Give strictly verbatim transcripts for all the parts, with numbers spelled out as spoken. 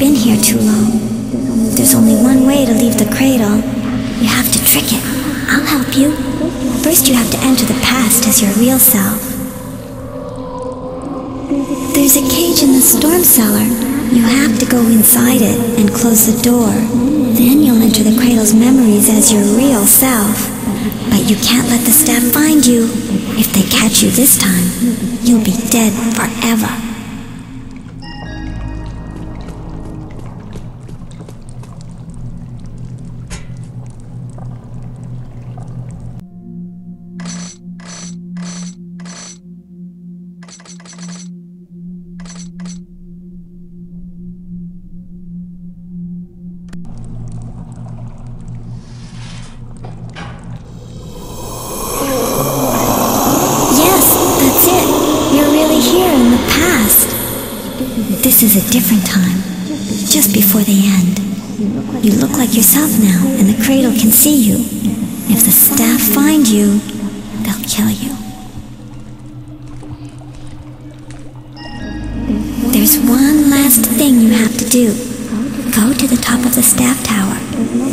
You've been here too long. There's only one way to leave the cradle. You have to trick it. I'll help you. First you have to enter the past as your real self. There's a cage in the storm cellar. You have to go inside it and close the door. Then you'll enter the cradle's memories as your real self. But you can't let the staff find you. If they catch you this time, you'll be dead forever. This is a different time, just before the end. You look like yourself now, and the cradle can see you. If the staff find you, they'll kill you. There's one last thing you have to do. Go to the top of the staff tower.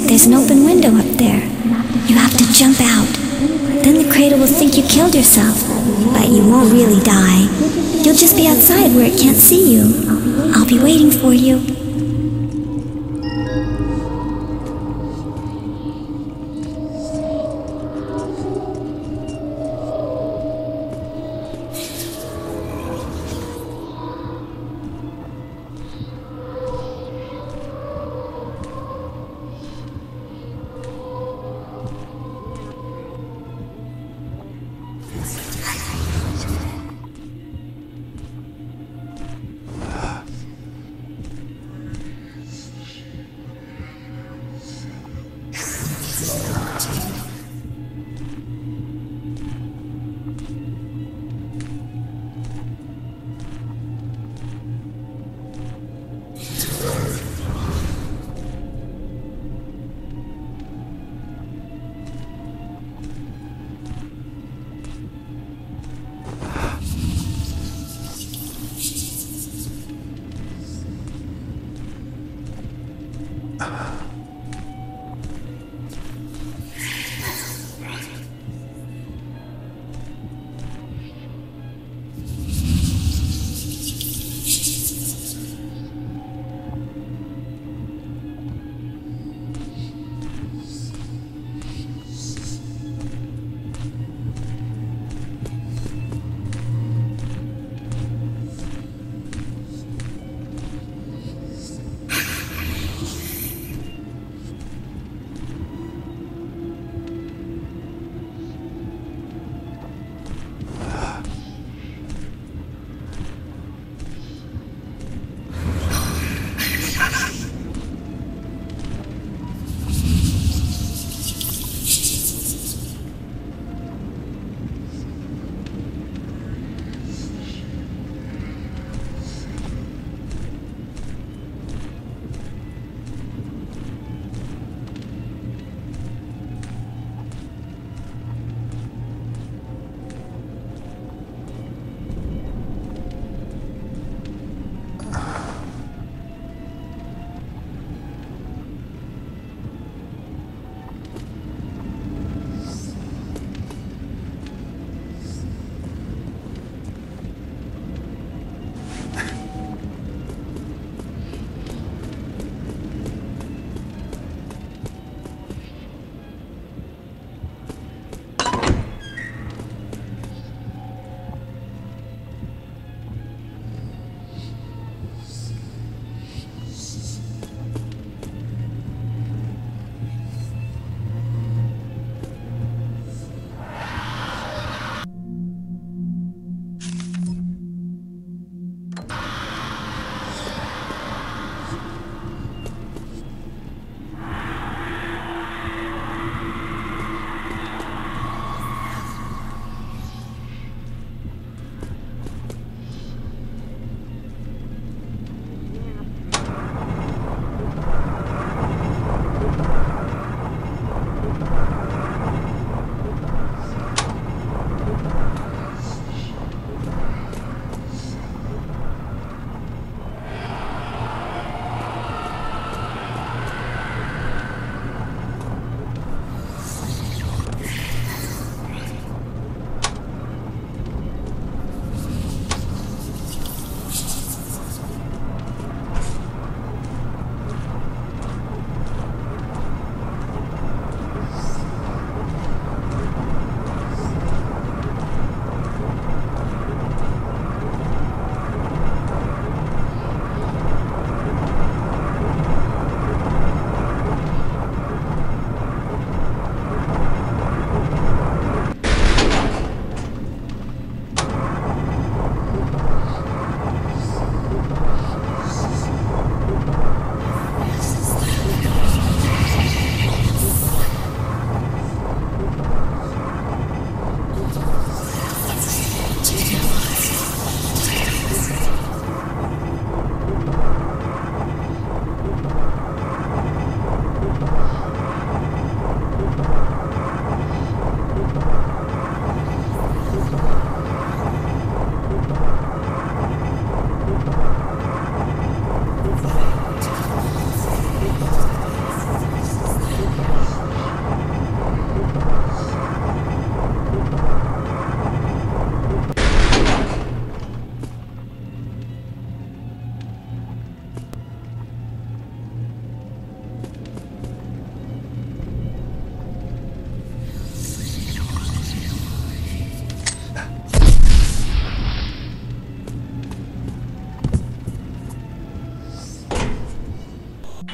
There's an open window up there. You have to jump out. Then the cradle will think you killed yourself, but you won't really die. You'll just be outside where it can't see you. I'll be waiting for you.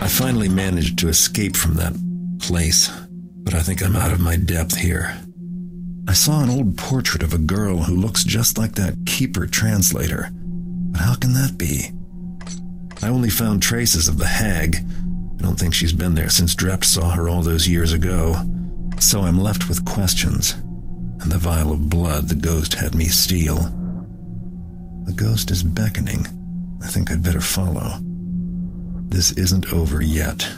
I finally managed to escape from that place, but I think I'm out of my depth here. I saw an old portrait of a girl who looks just like that Keeper translator, but how can that be? I only found traces of the hag. I don't think she's been there since Drept saw her all those years ago, so I'm left with questions, and the vial of blood the ghost had me steal. The ghost is beckoning. I think I'd better follow. This isn't over yet.